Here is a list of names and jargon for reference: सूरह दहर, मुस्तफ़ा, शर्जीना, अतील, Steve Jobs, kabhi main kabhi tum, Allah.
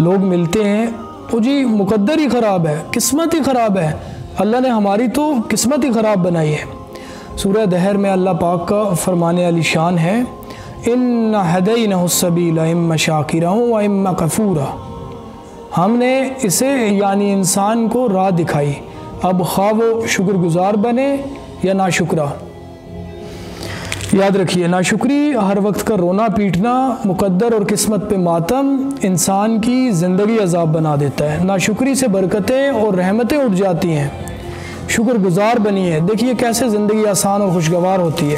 लोग मिलते हैं, ओ जी मुकद्दर ही ख़राब है, किस्मत ही ख़राब है, अल्लाह ने हमारी तो किस्मत ही ख़राब बनाई है। सूरह दहर में अल्लाह पाक का फरमान अली शान है, इन्ना हदैनाहुस्सबीला इम्मा शाकिरा व इम्मा कफूरा। हमने इसे यानी इंसान को राह दिखाई, अब खा वो शुक्रगुज़ार बने या नाशुक्रा। याद रखिए, नाशुक्री, हर वक्त का रोना पीटना, मुकद्दर और किस्मत पे मातम इंसान की ज़िंदगी अजाब बना देता है। नाशुक्री से बरकतें और रहमतें उठ जाती हैं। शुक्रगुज़ार बनिए, देखिए कैसे ज़िंदगी आसान और खुशगवार होती है।